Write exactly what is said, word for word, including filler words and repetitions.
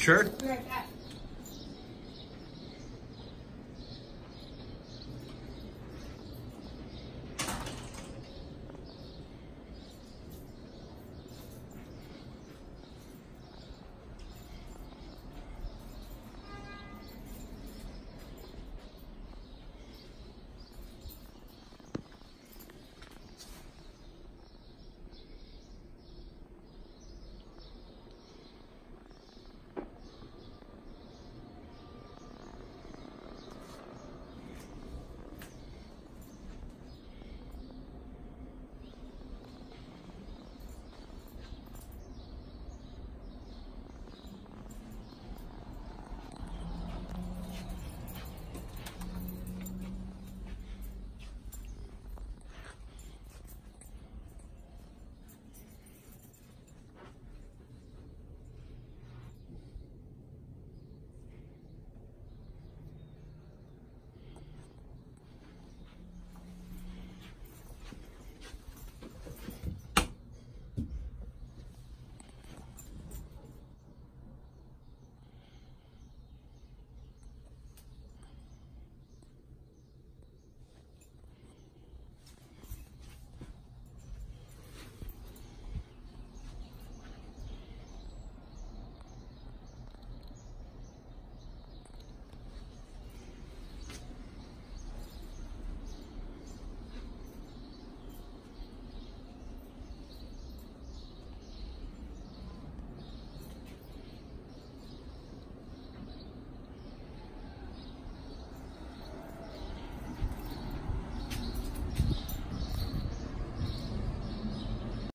Sure.